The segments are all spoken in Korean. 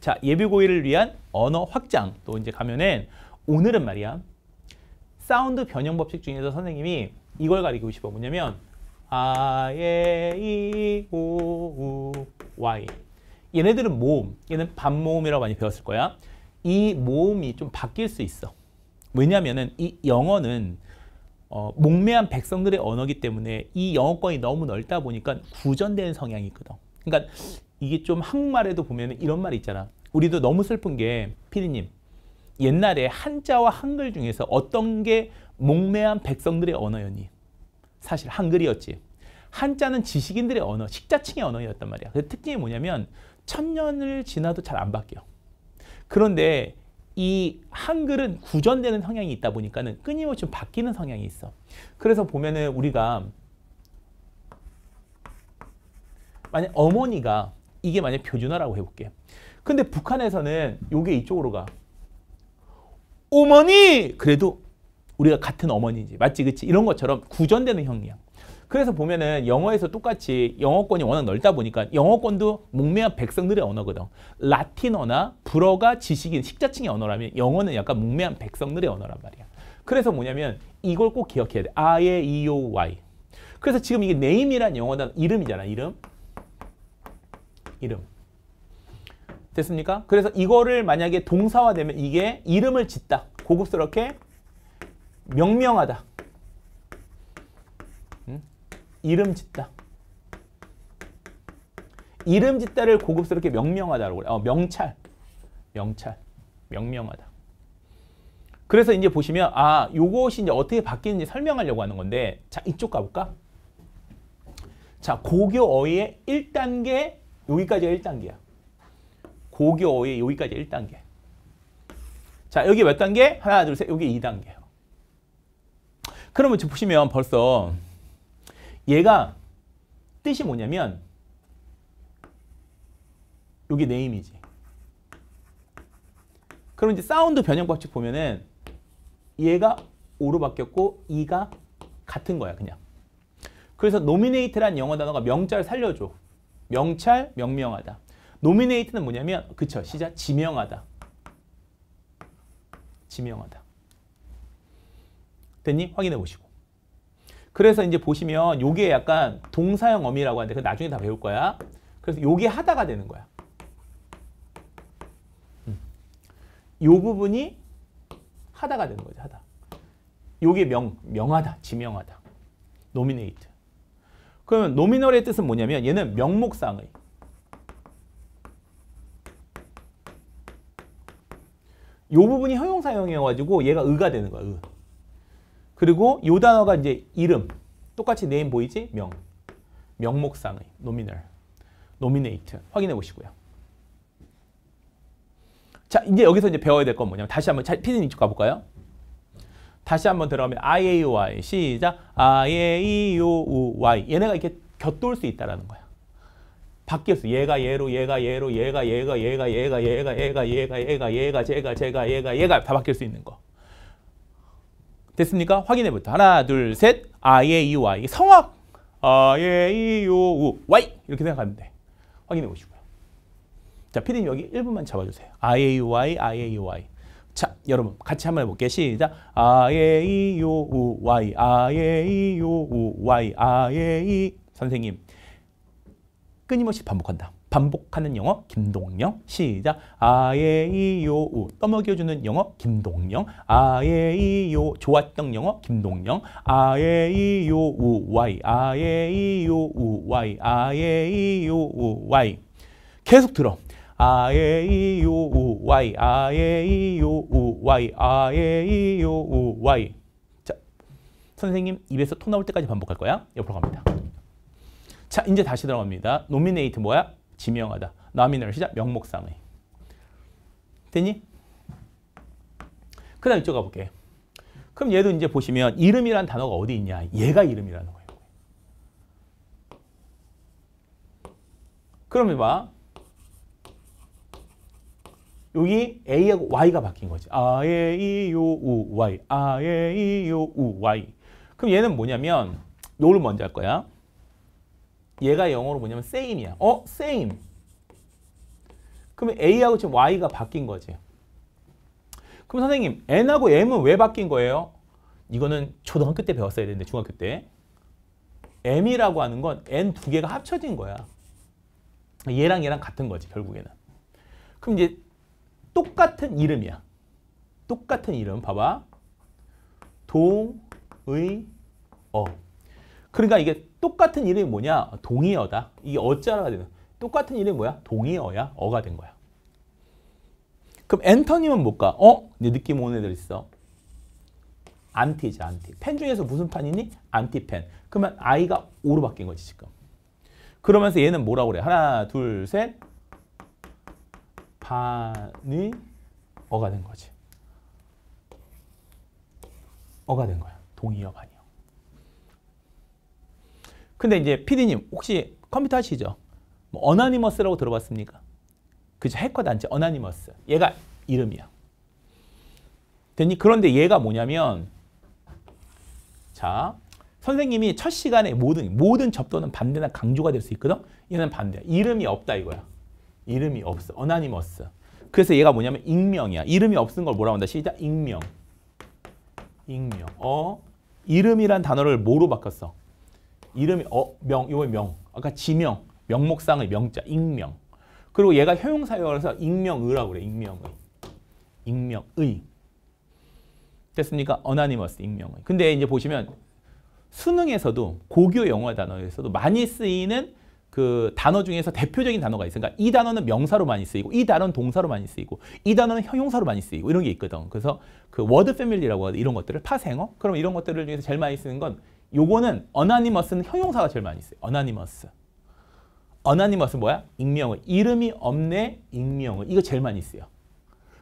자, 예비고의를 위한 언어 확장 또 이제 가면은 오늘은 말이야 사운드 변형 법칙 중에서 선생님이 이걸 가리고 싶어. 뭐냐면 아, 예, 이, 오, 우, 와이. 얘네들은 모음, 얘는 반모음이라고 많이 배웠을 거야. 이 모음이 좀 바뀔 수 있어. 왜냐면은 이 영어는 몽매한 백성들의 언어이기 때문에 이 영어권이 너무 넓다 보니까 구전되는 성향이 있거든. 그러니까 이게 좀 한국말에도 보면 이런 말이 있잖아. 우리도 너무 슬픈 게 피디님, 옛날에 한자와 한글 중에서 어떤 게 몽매한 백성들의 언어였니? 사실 한글이었지. 한자는 지식인들의 언어, 식자층의 언어였단 말이야. 그 특징이 뭐냐면 천년을 지나도 잘 안 바뀌어. 그런데 이 한글은 구전되는 성향이 있다 보니까는 끊임없이 바뀌는 성향이 있어. 그래서 보면은 우리가 만약 어머니가 이게 만약 표준어라고 해볼게. 근데 북한에서는 요게 이쪽으로 가. 어머니! 그래도 우리가 같은 어머니지. 맞지? 그치? 이런 것처럼 구전되는 형이야. 그래서 보면은 영어에서 똑같이 영어권이 워낙 넓다 보니까 영어권도 몽매한 백성들의 언어거든. 라틴어나 불어가 지식인, 식자층의 언어라면 영어는 약간 몽매한 백성들의 언어란 말이야. 그래서 뭐냐면 이걸 꼭 기억해야 돼. 아, 예, 이, 오, 와이. 그래서 지금 이게 name이란 영어는 이름이잖아. 이름. 됐습니까? 그래서 이거를 만약에 동사화되면 이게 이름을 짓다. 고급스럽게 명명하다. 이름 짓다. 이름 짓다를 고급스럽게 명명하다라고 그래. 명찰. 명찰. 명명하다. 그래서 이제 보시면 아, 요것이 이제 어떻게 바뀌는지 설명하려고 하는 건데, 자, 이쪽 가볼까? 자, 고교어휘의 1단계, 여기까지가 1단계야. 고교어휘의 여기까지 1단계. 자, 여기 몇 단계? 하나, 둘, 셋. 여기 2단계. 그러면 지금 보시면 벌써 얘가 뜻이 뭐냐면 요게 네임이지. 그럼 이제 사운드 변형 법칙 보면은 얘가 오로 바뀌었고 이가 같은 거야 그냥. 그래서 노미네이트란 영어 단어가 명찰 살려줘. 명찰, 명명하다. 노미네이트는 뭐냐면 그쵸, 시작. 지명하다. 지명하다. 됐니? 확인해 보시고. 그래서 이제 보시면 요게 약간 동사형 어미라고 하는데 그 나중에 다 배울 거야. 그래서 요게 하다가 되는 거야. 요 부분이 하다가 되는 거지. 하다. 요게 명하다, 지명하다. 노미네이트. 그러면 노미널의 뜻은 뭐냐면 얘는 명목상의. 요 부분이 형용사형이어가지고 얘가 의가 되는 거야. 의. 그리고 요 단어가 이제 이름, 똑같이 네임 보이지? 명, 명목상의, 노미널, 노미네이트 확인해 보시고요. 자, 이제 여기서 이제 배워야 될 건 뭐냐면 다시 한번 피디님 이쪽 가볼까요? 다시 한번 들어가면 I, A, O, I 시작. I, A, E, O, U, Y 얘네가 이렇게 곁돌 수 있다라는 거야. 바뀌었어. 얘가 얘로, 얘가 얘로, 얘가 얘가 얘가 얘가 얘가 얘가 얘가 얘가 얘가 제가 제가 얘가 얘가 다 바뀔 수 있는 거. 됐습니까? 확인해부터. 하나, 둘, 셋. 아, 예, 이, 와이. 성악. 아, 예, 이, 요, 우, 와이. 이렇게 생각하면 돼. 확인해 보시고요. 자, 피디님 여기 1분만 잡아주세요. 아, 예, 이, 와이. 아, 예, 이, 와이. 자, 여러분 같이 한번 해볼게요. 시작. 아, 예, 이, 요, 우, 와이. 아, 예, 이, 요, 우, 와이. 아, 예, 이. 선생님, 끊임없이 반복한다. 반복하는 영어 김동영 시작. 아예이요우 떠먹여주는 영어 김동영. 아예이요 좋았던 영어 김동영. 아예이요우와이. 아예이요우와이. 아예이요우와이. 계속 들어. 아예이요우와이. 아예이요우와이. 아예이요우와이. 자, 선생님 입에서 토 나올 때까지 반복할 거야. 옆으로 갑니다. 자, 이제 다시 들어갑니다. 노미네이트 뭐야? 지명하다. nominal 시작. 명목상의. 됐니? 그 다음 이쪽 가볼게. 그럼 얘도 이제 보시면 이름이란 단어가 어디 있냐. 얘가 이름이라는 거예요. 그럼 봐. 여기 A하고 Y가 바뀐 거지. 아, 예, 이, 요, 우, Y. 아, 예, 이, 요, 우, Y. 그럼 얘는 뭐냐면 요를 먼저 할 거야. 얘가 영어로 뭐냐면 same이야. same. 그럼 A하고 지금 Y가 바뀐 거지. 그럼 선생님, N하고 M은 왜 바뀐 거예요? 이거는 초등학교 때 배웠어야 되는데, 중학교 때. M이라고 하는 건 N 두 개가 합쳐진 거야. 얘랑 얘랑 같은 거지, 결국에는. 그럼 이제 똑같은 이름이야. 똑같은 이름, 봐봐. 동의어. 그러니까 이게 똑같은 이름이 뭐냐? 동의어다. 이게 어짜라가 되는 거야. 똑같은 이름이 뭐야? 동의어야. 어가 된 거야. 그럼 엔터님은 뭘까? 내 느낌 오는 애들 있어. 안티지, 안티. 펜 중에서 무슨 판이니? 안티펜. 그러면 I가 O로 바뀐 거지, 지금. 그러면서 얘는 뭐라고 그래? 하나, 둘, 셋. 반이 어가 된 거지. 어가 된 거야. 동의어가 아니야. 근데 이제 PD님, 혹시 컴퓨터 하시죠? 뭐 어나니머스라고 들어봤습니까? 그죠? 해커 단체 어나니머스. 얘가 이름이야. 됐니? 그런데 얘가 뭐냐면, 자, 선생님이 첫 시간에 모든 접근은 반대나 강조가 될 수 있거든? 얘는 반대야. 이름이 없다 이거야. 이름이 없어. 어나니머스. 그래서 얘가 뭐냐면 익명이야. 이름이 없은 걸 뭐라고 한다? 시작. 익명. 익명. 이름이란 단어를 뭐로 바꿨어? 이름이 명. 요거 명. 아까 지명. 명목상의 명자. 익명. 그리고 얘가 효용사용해서 익명의라고 그래. 익명의. 익명의. 됐습니까? 어나니머스 익명의. 근데 이제 보시면 수능에서도 고교 영어 단어에서도 많이 쓰이는 그 단어 중에서 대표적인 단어가 있어요. 그러니까 이 단어는 명사로 많이 쓰이고 이 단어는 동사로 많이 쓰이고 이 단어는 형용사로 많이 쓰이고 이런 게 있거든. 그래서 그 워드 패밀리라고 하는 이런 것들을 파생어? 그럼 이런 것들을 중에서 제일 많이 쓰는 건 요거는 어나니머스는 형용사가 제일 많이 써요. 어나니머스. 어나니머스 뭐야? 익명어. 이름이 없네. 익명어. 이거 제일 많이 써요.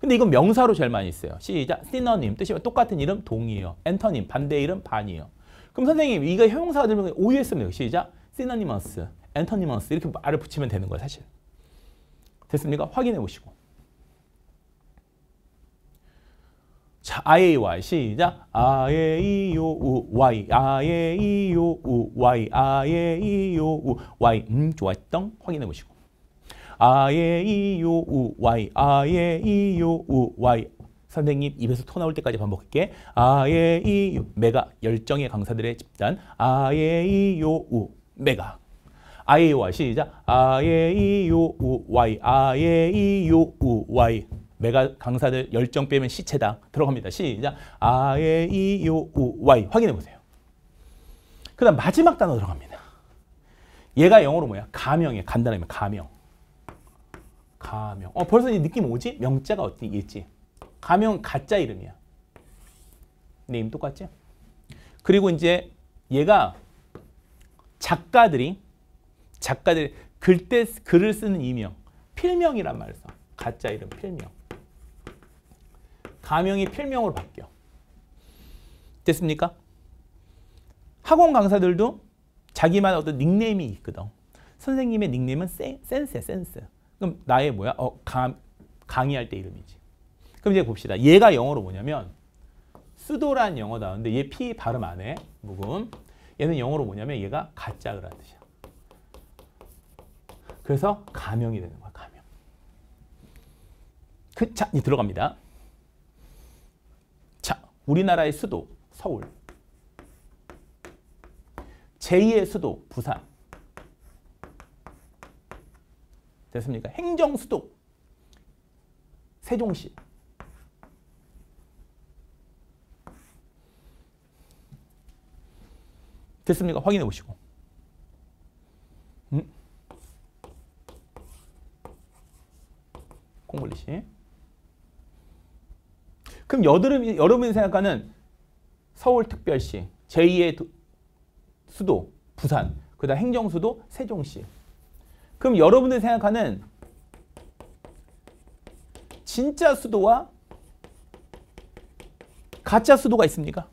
근데 이건 명사로 제일 많이 써요. 시작. 시너님. 뜻이 똑같은 이름 동의어. 엔터님. 반대 이름 반의어. 그럼 선생님 이거 형용사가 되면 오해했으면 돼요. 시작. 시너니머스. 엔터니머스. 이렇게 말을 붙이면 되는 거예요. 사실. 됐습니까? 확인해 보시고. 자, I-A-Y 시작. I-A-E-O-U-Y I-A-E-O-U-Y I-A-E-O-U-Y 좋았던 확인해 보시고. I-A-E-O-U-Y I-A-E-O-U-Y 선생님 입에서 토 나올 때까지 반복할게. I-A-E-O 메가 열정의 강사들의 집단 I-A-E-O-U 메가 I-A-Y 시작. I-A-E-O-U-Y I-A-E-O-U-Y 메가 강사들 열정 빼면 시체다. 들어갑니다. 시작. 아, 예, 이, 요, 우, 와이. 확인해보세요. 그 다음 마지막 단어 들어갑니다. 얘가 영어로 뭐야? 가명이에요. 간단하면 가명. 가명. 벌써 이 느낌 오지? 명자가 어디 있지? 가명은 가짜 이름이야. 네임 똑같지? 그리고 이제 얘가 작가들이 글을 쓰는 이명, 필명이란 말을 써. 가짜 이름 필명. 가명이 필명으로 바뀌어. 됐습니까? 학원 강사들도 자기만의 어떤 닉네임이 있거든. 선생님의 닉네임은 센스야, 센스. 그럼 나의 뭐야? 강의할 때 이름이지. 그럼 이제 봅시다. 얘가 영어로 뭐냐면 수도란 영어 단어인데 얘 P 발음 안 해. 묵음. 얘는 영어로 뭐냐면 얘가 가짜라는 뜻이야. 그래서 가명이 되는 거야. 가명. 자, 이 들어갑니다. 자, 우리나라의 수도 서울, 제2의 수도 부산. 됐습니까? 행정 수도 세종시. 됐습니까? 확인해 보시고. 콩글리시. 그럼 여러분이 생각하는 서울특별시, 제2의 수도, 부산, 그 다음 행정수도, 세종시. 그럼 여러분이 생각하는 진짜 수도와 가짜 수도가 있습니까?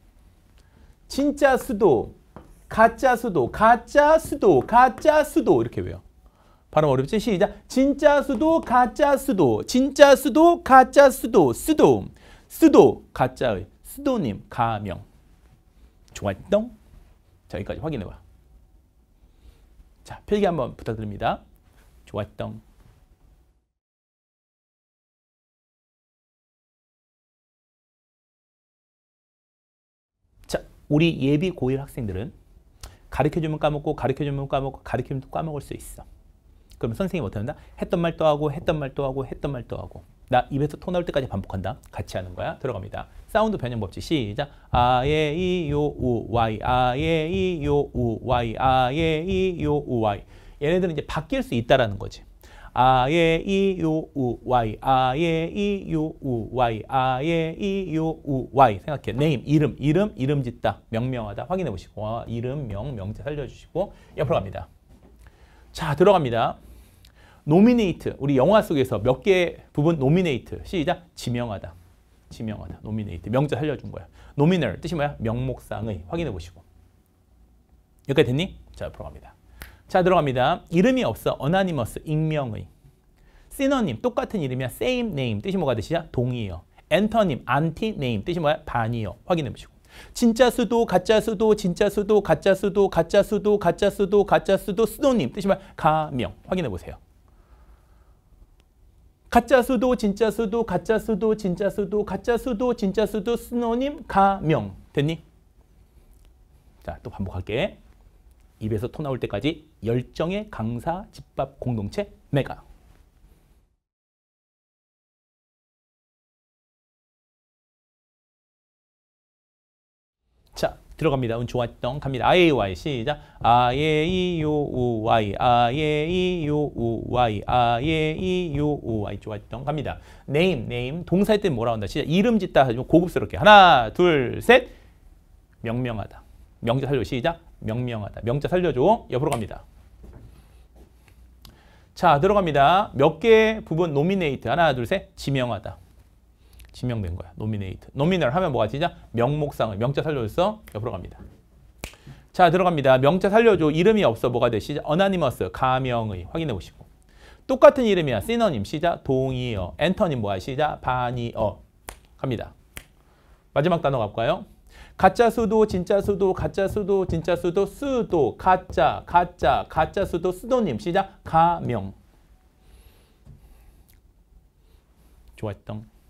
진짜 수도, 가짜 수도, 가짜 수도, 가짜 수도 이렇게 외워. 발음 어렵지? 시작! 진짜 수도, 가짜 수도, 진짜 수도, 가짜 수도, 수도. 수도, 가짜의, 수도님, 가명. 좋았동? 자, 여기까지 확인해봐. 자, 필기 한번 부탁드립니다. 좋았동. 우리 예비 고1 학생들은 가르쳐주면 까먹고 가르쳐주면 까먹고 가르쳐주면 또 까먹을 수 있어. 그러면 선생님이 어떻게 한다? 했던 말 또 하고 했던 말 또 하고 했던 말 또 하고 나 입에서 토 나올 때까지 반복한다. 같이 하는 거야. 들어갑니다. 사운드 변형 법칙 시작. 아, 예, 이, 요, 우, 와이. 아, 예, 이, 요, 우, 와이. 아, 예, 이, 요, 우, 와이. 얘네들은 이제 바뀔 수 있다라는 거지. 아, 예, 이, 요, 우, 와이. 아, 예, 이, 요, 우, 와이. 아, 예, 이, 요, 우, 와이. 생각해. 네임, 이름 짓다. 명명하다. 확인해 보시고. 와, 이름, 명제 살려주시고. 옆으로 갑니다. 자, 들어갑니다. 노미네이트. 우리 영화 속에서 몇 개 부분 노미네이트. 시작. 지명하다. 지명하다. 노미네이트. 명제 살려준 거야. 노미널. 뜻이 뭐야? 명목상의. 확인해 보시고. 여기까지 됐니? 자, 옆으로 갑니다. 자, 들어갑니다. 이름이 없어. anonymous, 익명의. synonym, 똑같은 이름이야. same name, 뜻이 뭐가 되시죠? 동의어. antonym, anti-name, 뜻이 뭐야? 반의어. 확인해보시고. 진짜 수도, 가짜 수도, 진짜 수도, 가짜 수도, 가짜 수도, 가짜 수도, 가짜 수도, synonym, 뜻이 뭐야? 가명. 확인해보세요. 가짜 수도, 진짜 수도, 가짜 수도, 진짜 수도, 가짜 수도, 진짜 수도, synonym, 가명. 됐니? 자, 또 반복할게. 입에서 토 나올 때까지 열정의 강사 집밥 공동체 메가. 자, 들어갑니다. 운 좋았던 갑니다. IAY 시작. IAEUY IAEUY IAEUY 좋았던 갑니다. 네임, 동사일 때 뭐라 한다? 시작. 이름 짓다 하죠. 고급스럽게. 하나, 둘, 셋. 명명하다. 명제 살려 시작. 명명하다. 명자 살려줘. 옆으로 갑니다. 자, 들어갑니다. 몇 개 부분 노미네이트. 하나, 둘, 셋. 지명하다. 지명된 거야. 노미네이트. 노미널 하면 뭐가 되냐? 명목상을. 명자 살려줬어. 옆으로 갑니다. 자, 들어갑니다. 명자 살려줘. 이름이 없어. 뭐가 돼? 시작. anonymous. 가명의. 확인해 보시고. 똑같은 이름이야. synonym. 시작. 동의어. antonym 뭐야? 시작. 반의어. 갑니다. 마지막 단어 갈까요? 가짜 수도, 진짜 수도, 가짜 수도, 진짜 수도, 수도, 가짜, 가짜 수도, 수도님, 시작, 가명. 좋았던.